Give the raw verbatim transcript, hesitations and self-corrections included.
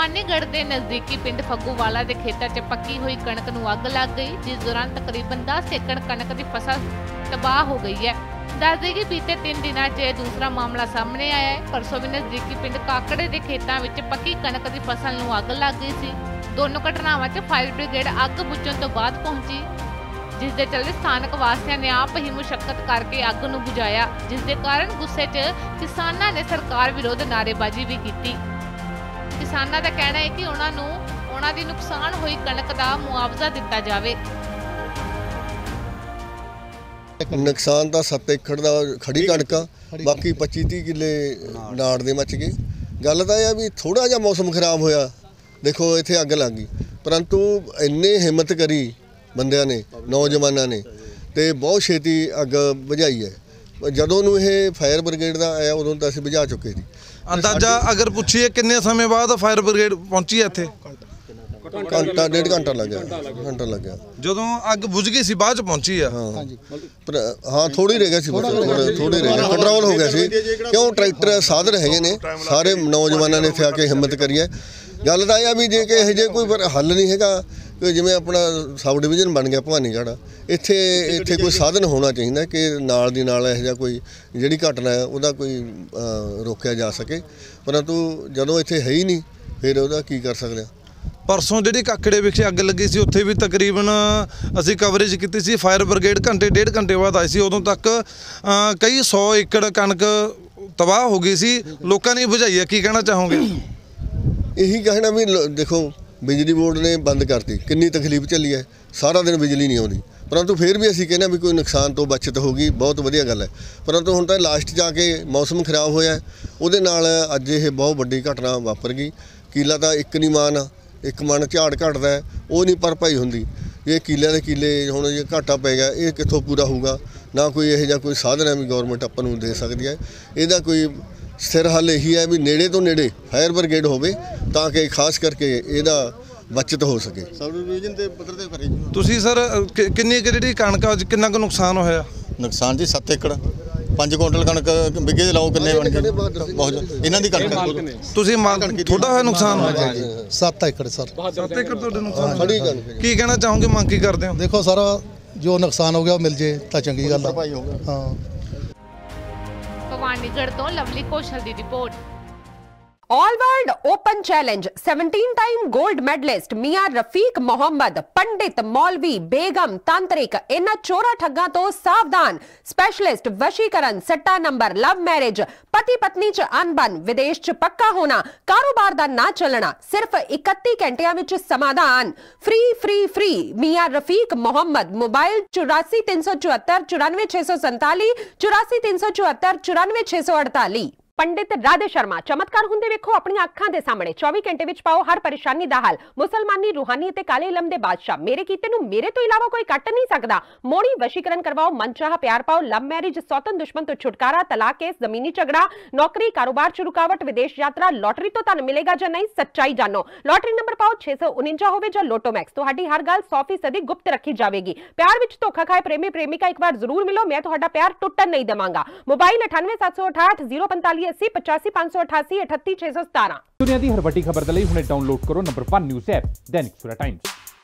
भवानीगढ़ के नजदीकी पिंड फग्गूवाला के खेतों च पक्की हुई कणक नूं अग लग गई, जिस दौरान तकरीबन दस एकड़ कणक की फसल तबाह हो गई है। दस देगी बीते तीन दिनों यह दूसरा मामला सामने आया है। परसों भी नजदीकी पिंड काकड़े के खेतों में पक्की कणक की फसल नूं अग लग गई सी। दोनों घटनावां च फायर ब्रिगेड अग बुझण तों बाद पहुंची, जिस दे चलते स्थानक वासियां ने आप ही मुशक्कत करके अग नूं बुझाया, जिस दे कारण गुस्से च किसानां ने सरकार विरोध नारेबाजी भी की। किसानां दा कहना है कि उन्हां नूं उन्हां दी नुकसान होई कणक दा मुआवजा दिता जावे। नुकसान दा सत्त एकड़ दा खड़ी कणक, बाकी पच्ची तीह किले नाड़ दे मच गए। गल तां इह आ वी थोड़ा जिहा मौसम खराब होया, देखो इत्थे अग लग गई, परंतु इन्नी हिम्मत करी बंदियां ने, नौजवानों ने, तो बहुत छेती अग बुझाई है। जदों नूं यह फायर ब्रिगेड का आया उदों तो असीं बुझा चुके जी। अंदाजा अगर पूछिए किन्ने समय बाद फायर ब्रिगेड पहुंची है इत्थे? घंटा डेढ़ घंटा लग गया, घंटा लग गया जदों अग बुझ गई सी, बाद पहुंची है। हाँ हाँ, थोड़ी रह गया, थोड़ी रह गया, कंट्रोल हो गया सी, क्यों ट्रैक्टर साधन हैगे ने सारे। नौजवानों ने इत्थे आके हिम्मत करी है। गल तां इह आ वी जे कि इहो जिहा कोई हल नहीं हैगा। जिवें अपना सब डिवीजन बन गया भवानीगढ़, इत्थे इत्थे कोई साधन होना चाहिए कि नाल दी नाल इहो जिहा कोई जिहड़ी घटना है उहदा कोई रोकिया जा सके, परंतु जदों इत्थे है ही नहीं फिर उहदा की कर सकदे आ। परसों जी काकड़े विखे अग लगी सी, उत्थे भी तकरीबन असी कवरेज की सी। फायर ब्रिगेड घंटे डेढ़ घंटे बाद आई सी, उदों तक कई सौ एकड़ कणक तबाह हो गई सी, लोगों ने बुझाई है। की कहना चाहोगे? यही कहना भी देखो बिजली बोर्ड ने बंद करती, कितनी तकलीफ चली है, सारा दिन बिजली नहीं आती, परंतु फिर भी असी कहने भी कोई नुकसान तो बचत होगी, बहुत वधिया गल है। परंतु हुण तां लास्ट जाके मौसम खराब होया, उहदे नाल अज यह बहुत वड्डी घटना वापर गई। किला तां एक नहीं मान, एक मन झाड़ घटदा है, वह नहीं भरपाई हुंदी। ये किले के किले हुण ये घाटा पै गया, ये कित्थों पूरा होगा? ना कोई इहो जिहा कोई साधन है भी गौरमेंट आपां नूं दे सकदी है। इहदा कोई स्थिर हल यही है भी नेड़े तो नेड़े फायर ब्रिगेड होवे, तां कि खास करके इहदा बचत हो सके। सब डिवीजन दे पद्धर ते करी तुसीं सर किन्नी किहड़ी कणक कितना क नुकसान होया? नुकसान जी सत्त एकड़, पाँच कुंटल कणक बिगे लाओ किन्ने बन गए? बहुत इन्हां दी कणक तुसीं माल थोड़ा होया नुकसान होया सत्त एकड़ सर, सत्त एकड़ तुहाडा नुकसान बड़ी गल। की कहना चाहोगे, मांग की करदे हो? देखो सर जो नुकसान हो गया मिल जे तां चंगी गल है। हां, भवानीगढ़ तो लवली कौशल की रिपोर्ट। ऑल वर्ल्ड ओपन चैलेंज सत्रह टाइम गोल्ड मेडलिस्ट मियां रफीक मोहम्मद, पंडित मौलवी बेगम तांत्रिक, इन्हां चोरा ठग्गां तो सावधान। स्पेशलिस्ट वशीकरण, सट्टा नंबर, लव मैरिज, पति पत्नी च अनबन, विदेश च पक्का होना, कारोबार दा ना चलना, सिर्फ इकत्ती घंटियां विच समाधान। फ्री फ्री फ्री मियां रफीक मोहम्मद। मोबाइल चौरासी तीन सौ चौहत्तर चौरानवे छे सौ संताली, चौरासी तीन सौ चौहत्तर चौरानवे छे सौ अड़ताली। पंडित राधे शर्मा, चमत्कार हुंदे वेखो अपनी अखां दे सामने, चौबी घंटे विच पाओ हर परेशानी दा हल। मुसलमानी रूहानी ते काले इलम दे बादशाह, मेरे कीते नू मेरे तो इलावा कोई कट नहीं सकदा। मोड़ी वशीकरण करवाओ, मनचाहा प्यार पाओ, लव मैरिज, सौतन दुश्मन तो छुटकारा, तलाक केस, जमीनी झगड़ा, नौकरी कारोबार च रुकावट, विदेश यात्रा, लॉटरी तो तुहानू मिलेगा जां नहीं सच्चाई जानो। लॉटरी नंबर पाओ छे सौ उनंजा होवे जां लोटो मैक्स, तुहाडी हर गल सौ फीसदी गुप्त रखी जाएगी। प्यार विच धोखा खाए प्रेमी प्रेमिका एक बार जरूर मिलो, मैं तुहाडा प्यार टुटन नहीं देवांगा। मोबाइल अठानवे सत्त सौ अठाहठ जीरो पंताली अस्सी पचासी पांच सौ अठासी अठत्ती छे सौ सतारा। दुनिया की हर वड्डी खबर के लिए हुणे डाउनलोड करो number one news app Dainik Savera times.